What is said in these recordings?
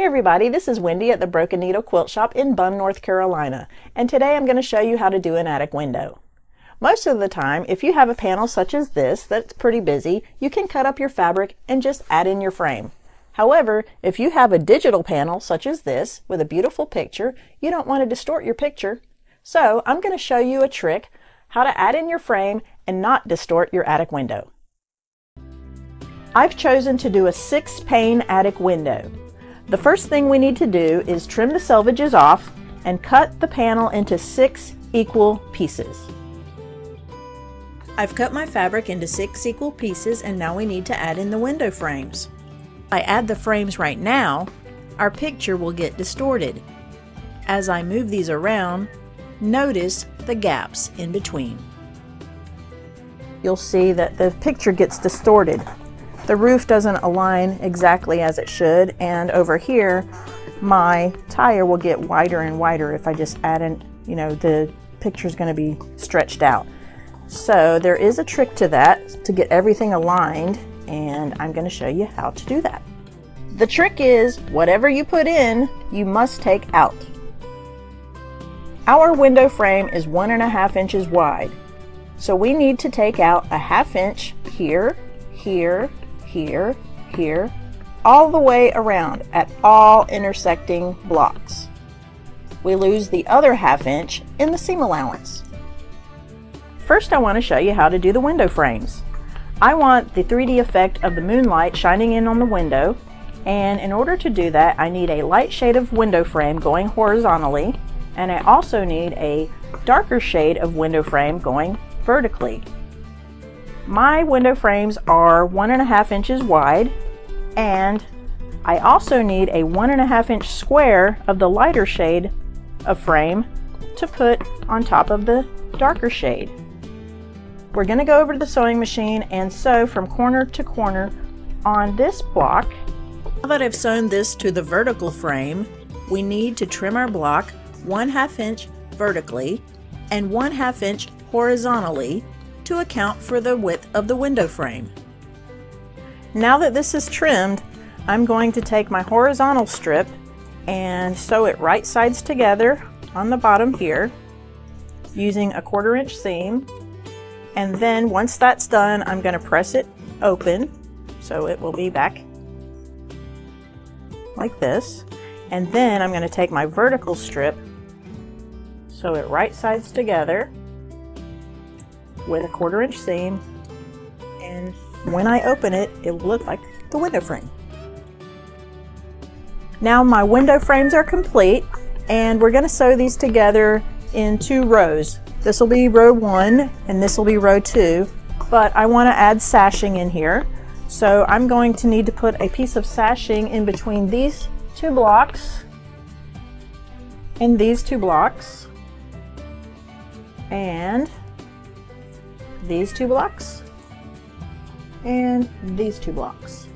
Hey everybody, this is Wendy at the Broken Needle Quilt Shop in Bunn, North Carolina, and today I'm going to show you how to do an attic window. Most of the time, if you have a panel such as this that's pretty busy, you can cut up your fabric and just add in your frame. However, if you have a digital panel such as this with a beautiful picture, you don't want to distort your picture. So I'm going to show you a trick how to add in your frame and not distort your attic window. I've chosen to do a 6-pane attic window. The first thing we need to do is trim the selvages off and cut the panel into 6 equal pieces. I've cut my fabric into 6 equal pieces, and now we need to add in the window frames. If I add the frames right now, our picture will get distorted. As I move these around, notice the gaps in between. You'll see that the picture gets distorted. The roof doesn't align exactly as it should, and over here my tire will get wider and wider if I just add in, the picture's going to be stretched out. So there is a trick to that to get everything aligned, and I'm going to show you how to do that. The trick is whatever you put in, you must take out. Our window frame is 1.5 inches wide, so we need to take out a 1/2 inch here, here, here, here, all the way around at all intersecting blocks. We lose the other 1/2 inch in the seam allowance. First, I want to show you how to do the window frames. I want the 3D effect of the moonlight shining in on the window, and in order to do that I need a light shade of window frame going horizontally, and I also need a darker shade of window frame going vertically. My window frames are 1.5 inches wide, and I also need a 1.5 inch square of the lighter shade of frame to put on top of the darker shade. We're going to go over to the sewing machine and sew from corner to corner on this block. Now that I've sewn this to the vertical frame, we need to trim our block 1/2 inch vertically and 1/2 inch horizontally to account for the width of the window frame. Now that this is trimmed, I'm going to take my horizontal strip and sew it right sides together on the bottom here using a 1/4 inch seam, and then once that's done I'm going to press it open so it will be back like this, and then I'm going to take my vertical strip, sew it right sides together with a 1/4 inch seam, and when I open it, it'll look like the window frame. Now my window frames are complete, and we're going to sew these together in 2 rows. This will be row 1 and this will be row 2, but I want to add sashing in here, so I'm going to need to put a piece of sashing in between these 2 blocks and these 2 blocks and these 2 blocks and these 2 blocks,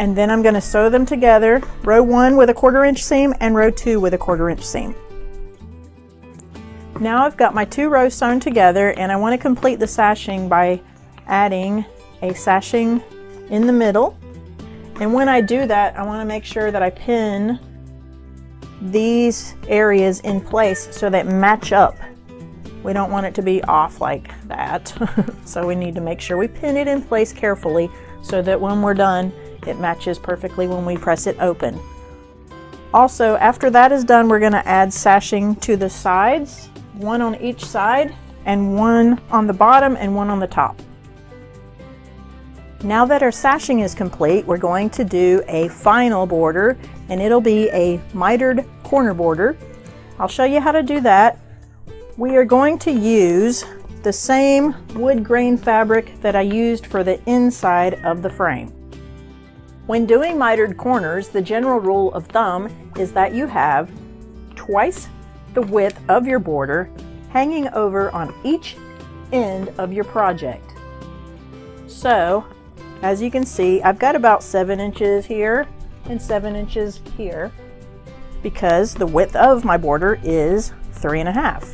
and then I'm going to sew them together, row 1 with a 1/4 inch seam and row 2 with a 1/4 inch seam. Now I've got my 2 rows sewn together, and I want to complete the sashing by adding a sashing in the middle, and when I do that I want to make sure that I pin these areas in place so they match up. We don't want it to be off like that, so we need to make sure we pin it in place carefully so that when we're done it matches perfectly when we press it open. Also, after that is done, we're going to add sashing to the sides, 1 on each side and 1 on the bottom and 1 on the top. Now that our sashing is complete, we're going to do a final border, and it'll be a mitered corner border. I'll show you how to do that. We are going to use the same wood grain fabric that I used for the inside of the frame. When doing mitered corners, the general rule of thumb is that you have twice the width of your border hanging over on each end of your project. So, as you can see, I've got about 7 inches here and 7 inches here because the width of my border is 3.5.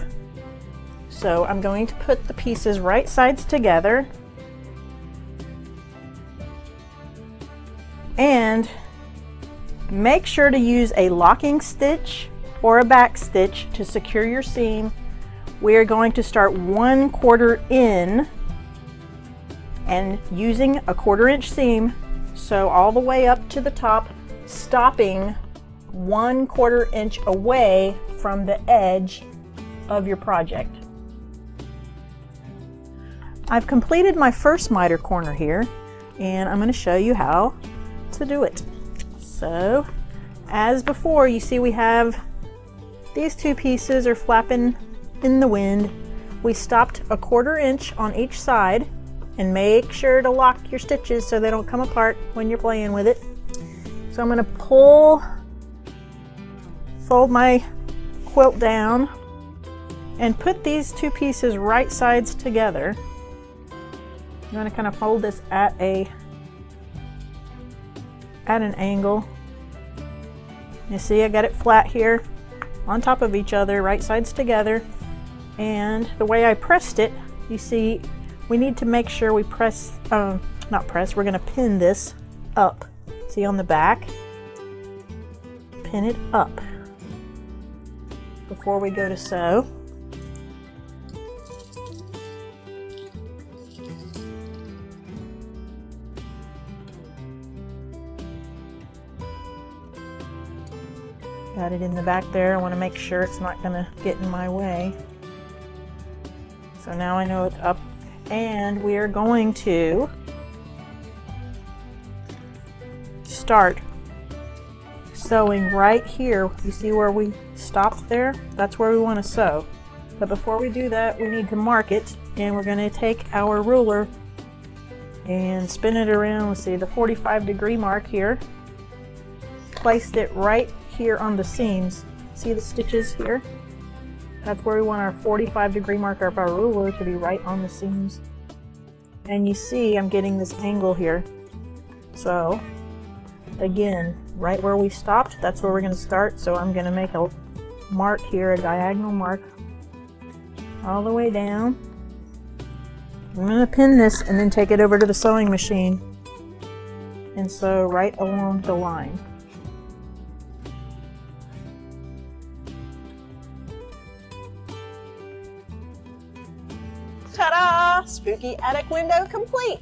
So I'm going to put the pieces right sides together, and Make sure to use a locking stitch or a back stitch to secure your seam. We are going to start 1/4 in and using a 1/4 inch seam, so all the way up to the top, stopping 1/4 inch away from the edge of your project. I've completed my first miter corner here, and I'm going to show you how to do it. So, as before, you see we have these two pieces are flapping in the wind. We stopped a 1/4 inch on each side, and make sure to lock your stitches so they don't come apart when you're playing with it. So I'm going to fold my quilt down and put these two pieces right sides together. I'm going to kind of fold this at an angle. You see I got it flat here on top of each other, right sides together, and the way I pressed it, you see we need to make sure we press, we're going to pin this up. See on the back? Pin it up before we go to sew. Got it in the back there. I want to make sure it's not going to get in my way. So now I know it's up, and we are going to start sewing right here. You see where we stopped there? That's where we want to sew. But before we do that, we need to mark it, and we're going to take our ruler and spin it around. Let's see, the 45-degree mark here. Placed it right here on the seams. See the stitches here? That's where we want our 45-degree mark of our ruler to be, right on the seams. And you see I'm getting this angle here. So again, right where we stopped, that's where we're going to start. So I'm going to make a mark here, a diagonal mark all the way down. I'm going to pin this and then take it over to the sewing machine and sew right along the line. Ta-da! Spooky attic window complete!